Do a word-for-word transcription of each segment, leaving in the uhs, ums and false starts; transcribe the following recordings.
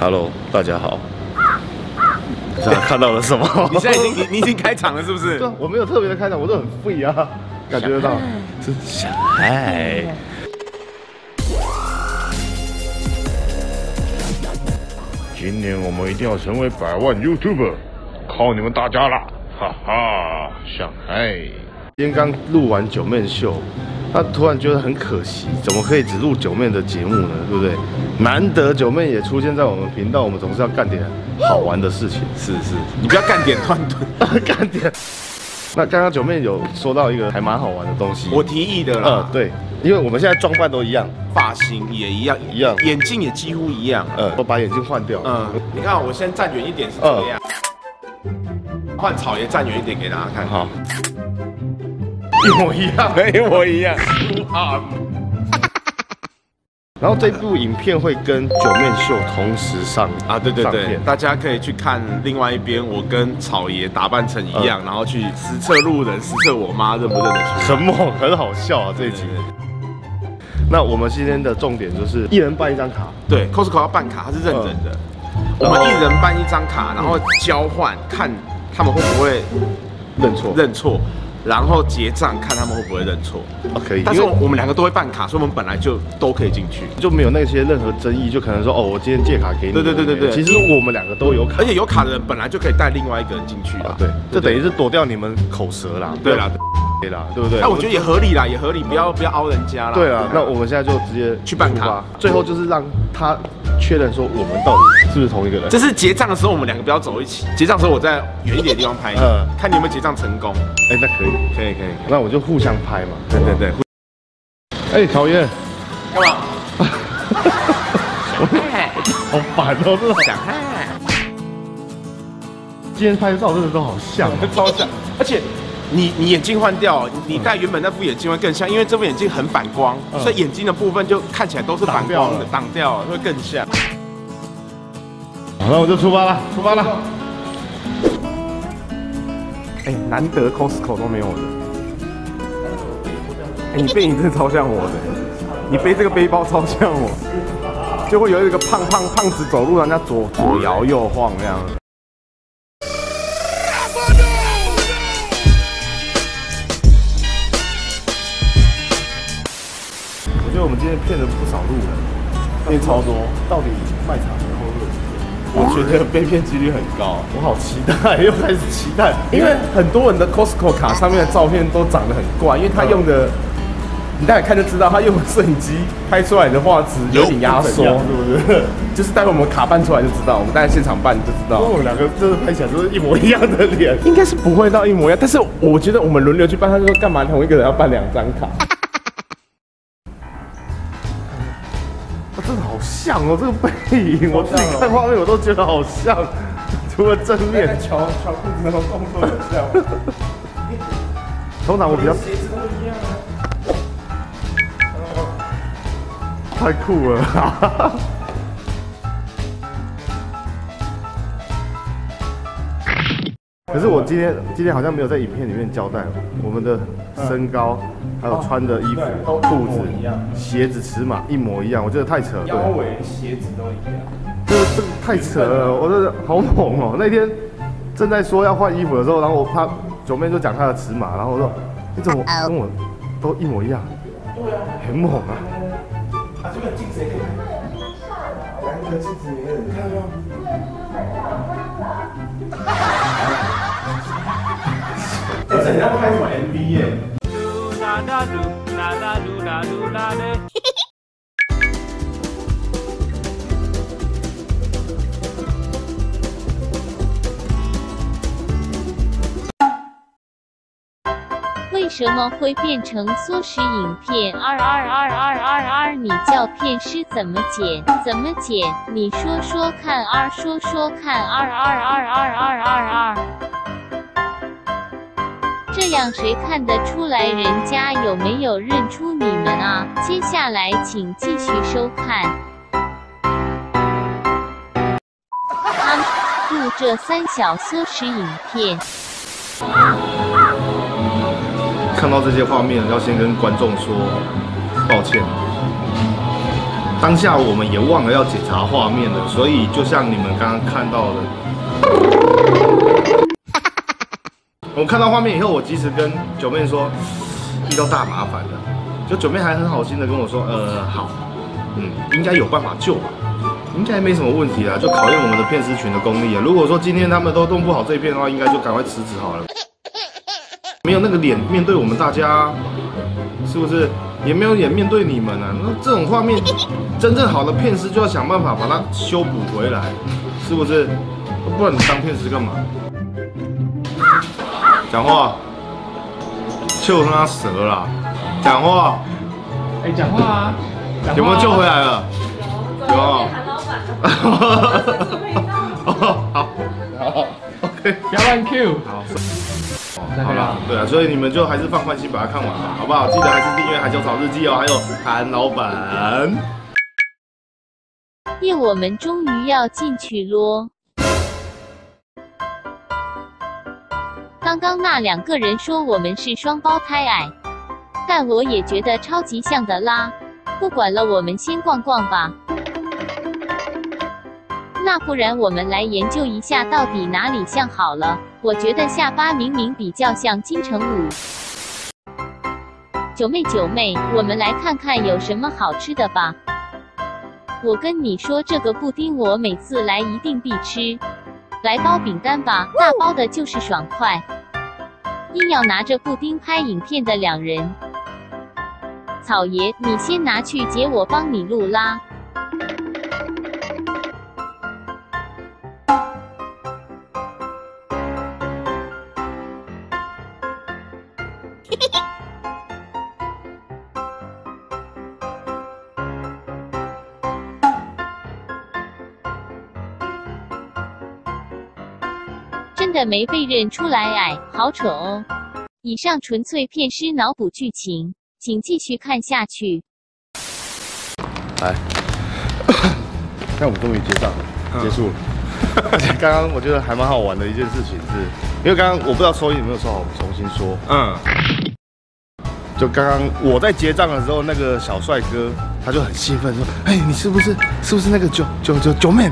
Hello， 大家好。看到了什么？你现在已经你你已经开场了，是不是？对，我没有特别的开场，我都很 free 啊，感觉得到。真想爱。今年我们一定要成为百万 YouTuber， 靠你们大家啦！哈哈，想爱。今天刚录完九妹秀。 他突然觉得很可惜，怎么可以只录九妹的节目呢？对不对？难得九妹也出现在我们频道，我们总是要干点好玩的事情。是是，你不要干点乱炖，干点。那刚刚九妹有说到一个还蛮好玩的东西，我提议的啦。呃，对，因为我们现在装扮都一样，发型也一样一样，眼镜也几乎一样。呃，我把眼镜换掉。嗯，你看，我先站远一点是怎么样？换草也站远一点给大家看。好。 一模一样，一模一样啊！然后这部影片会跟九面秀同时上啊，对对对，大家可以去看另外一边，我跟草爷打扮成一样，呃、然后去实测路人，实测我妈认不认得出。很猛，很好笑啊！这一集。对对对 那我们今天的重点就是一人办一张卡，对 ，Costco 要办卡，它是认人的，呃、我们一人办一张卡，然后交换，看他们会不会认错，认错。 然后结账看他们会不会认错，可以。但是我们两个都会办卡，所以我们本来就都可以进去，就没有那些任何争议，就可能说哦，我今天借卡给你。对对对对对。其实我们两个都有卡，而且有卡的人本来就可以带另外一个人进去了。对，这等于是躲掉你们口舌啦。对啦，对啦，对不对？那我觉得也合理啦，也合理，不要不要凹人家啦。对啊，那我们现在就直接去办卡，最后就是让他确认说我们到底是不是同一个人。这是结账的时候，我们两个不要走一起。结账的时候，我在远一点的地方拍，嗯，看你有没有结账成功。哎，那可以。 可以可以，那我就互相拍嘛。对对对。哎，草爷，干嘛？好烦哦，这种想看。今天拍照真的都好像，超像。而且你你眼镜换掉，你戴原本那副眼镜会更像，因为这副眼镜很反光，所以眼睛的部分就看起来都是反光的，挡掉会更像。好，那我就出发了，出发了。 哎、欸，难得 Costco 都没有人。哎、欸，你背影真的超像我的，你背这个背包超像我，就会有一个胖胖胖子走路，人家左左摇右晃那样。我觉得我们今天骗了不少路人，骗超多，到底卖场然后路。 我觉得被骗几率很高，我好期待，又开始期待，因为很多人的 Costco 卡上面的照片都长得很怪，因为他用的，你大概看就知道，他用的摄影机拍出来的画质有点压缩，是不是？就是待会我们卡办出来就知道，我们大家现场办就知道。因为我们两个真的拍起来都是一模一样的脸，应该是不会到一模一样，但是我觉得我们轮流去办，他就说干嘛同一个人要办两张卡？我真的好。 像哦，这个背影，我自己看画面我都觉得好像，除了正面。瞧瞧裤子那种动作很像。通常我比较。鞋子都一样啊。太酷了！可是我今天今天好像没有在影片里面交代我们的身高，还有穿的衣服、裤子、鞋子尺码一模一样，我觉得太扯了。腰围、鞋子都一样，这这太扯了，我真的好猛哦！那天正在说要换衣服的时候，然后我怕九妹就讲她的尺码，然后我说你怎么跟我都一模一样？对啊，很猛啊！啊，这个镜子也可以看，两个镜子也很漂亮。 哎，这你要拍什么 M V 耶？为什么会变成缩时影片？二二二二二二，你叫片师怎么剪？怎么剪？你说说看，二说说看，二二二二二二二。 这样谁看得出来人家有没有认出你们啊？接下来请继续收看。啊，录这三小缩时影片。看到这些画面，要先跟观众说抱歉，当下我们也忘了要检查画面了，所以就像你们刚刚看到的，我看到画面以后，我及时跟九妹说遇到大麻烦了，就九妹还很好心的跟我说，呃，好，嗯，应该有办法救吧。 应该没什么问题啦，就考验我们的片师群的功力啊。如果说今天他们都弄不好这一片的话，应该就赶快辞职好了。没有那个脸面对我们大家，是不是？也没有脸面对你们啊。那这种画面，真正好的片师就要想办法把它修补回来，是不是？不然你当片师干嘛？讲话，就他蛇啦！讲话，哎，讲话啊！有没有救回来了？有。 哦，好，好 ，OK， 不要乱 Q， 好，好了，对啊，所以你们就还是放宽心把它看完吧，好不好？记得还是订阅《海小草日记》哦，还有韩老板。耶，我们终于要进去咯！刚刚那两个人说我们是双胞胎哎，但我也觉得超级像的啦。不管了，我们先逛逛吧。 那不然我们来研究一下到底哪里像好了。我觉得下巴明明比较像金城武。九妹九妹，我们来看看有什么好吃的吧。我跟你说，这个布丁我每次来一定必吃。来包饼干吧，大包的就是爽快。硬要拿着布丁拍影片的两人，草爷，你先拿去，姐我帮你录啦。 真的没被认出来哎，好丑哦！以上纯粹片师脑补剧情，请继续看下去。来，那我们终于结账了，嗯、结束了。而且刚刚我觉得还蛮好玩的一件事情是，因为刚刚我不知道收音有没有收好，我们重新说。嗯。就刚刚我在结账的时候，那个小帅哥他就很兴奋说：“哎、欸，你是不是是不是那个九九九九妹？”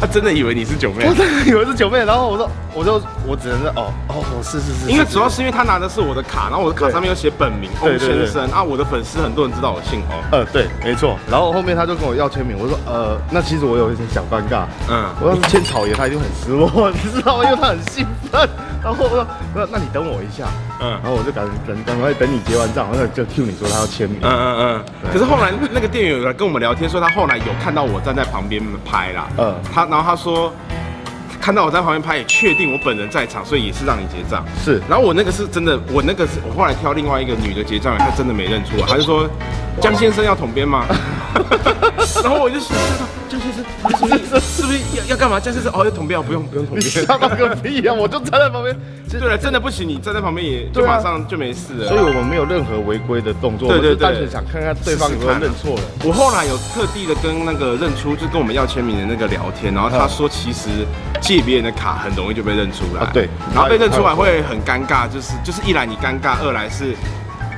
他真的以为你是九妹，我真的以为是九妹，然后我说，我就我只能是哦哦，我是是是，因为主要是因为他拿的是我的卡，然后我的卡上面有写本名翁先生啊，我的粉丝很多人知道我姓翁，呃对，没错，然后后面他就跟我要签名，我说呃，那其实我有一点小尴尬，嗯，我要是签草爷他一定很失落，你知道吗？因为他很兴奋，然后我说那那你等我一下，嗯，然后我就赶赶赶快等你结完账，然后就 Q 你说他要签名，嗯嗯嗯，可是后来那个店员有来跟我们聊天，说他后来有看到我站在旁边拍啦，嗯，他。 然后他说，看到我在旁边拍，也确定我本人在场，所以也是让你结账。是，然后我那个是真的，我那个是我后来挑另外一个女的结账，她真的没认出来，她就说江先生要统编吗？然后我就说江先生，是不是是不是要要干嘛？江先生哦，要统编，不用不用统编，吓到个屁啊！我就站在旁边。对了，真的不行，你站在旁边也就马上就没事了。所以我们没有任何违规的动作，对对对，单纯想看看对方有没有认错了。我后来有特地的跟那个认出，就跟我们要签名的那个聊天，然后他说其实借别人的卡很容易就被认出来，对，然后被认出来会很尴尬，就是就是一来你尴尬，二来是。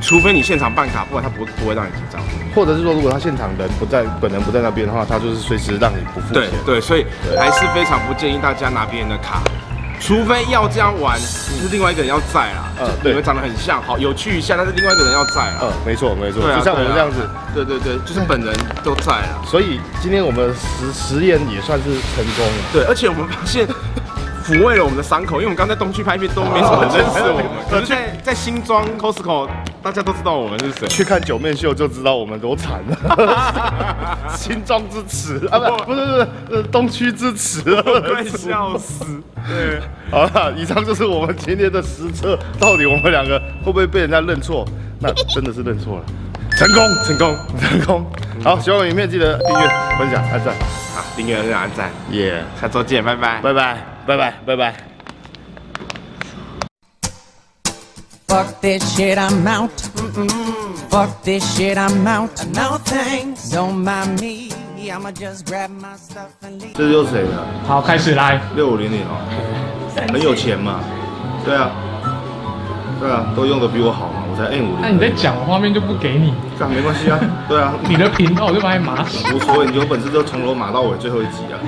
除非你现场办卡，不然他不不会让你结账，或者是说，如果他现场人不在，本人不在那边的话，他就是随时让你不付钱。对对，所以还是非常不建议大家拿别人的卡，除非要这样玩，就是另外一个人要在啦。嗯，对，你们长得很像，好有趣一下，但是另外一个人要在啦。嗯，没错没错，就像我们这样子。对对对，就是本人都在啦。所以今天我们实实验也算是成功了。对，而且我们发现。 抚慰了我们的伤口，因为我们刚在东区拍片都没什么人认识我们，可是在在新庄 Costco 大家都知道我们是谁。去看九面秀就知道我们多惨了，新庄之耻啊，不不是不是东区之耻，快笑死！对，好了，以上就是我们今天的实测，到底我们两个会不会被人家认错？那真的是认错了，成功成功成功！好，喜欢我影片记得订阅、分享、按赞。好，订阅、分享、按赞，耶！下周见，拜拜，拜拜。 Bye bye, bye bye. Fuck this shit, I'm out. Mm-mm. Fuck this shit, I'm out. No thanks, don't mind me. I'ma just grab my stuff and leave. 这就是谁的？好，开始来。六五零零哦，很有钱嘛。对啊，对啊，都用的比我好嘛。我才 M 五零。那你在讲，我画面就不给你。干没关系啊，对啊，你的频道我就把你码死。无所谓，你有本事就从头码到尾最后一集啊。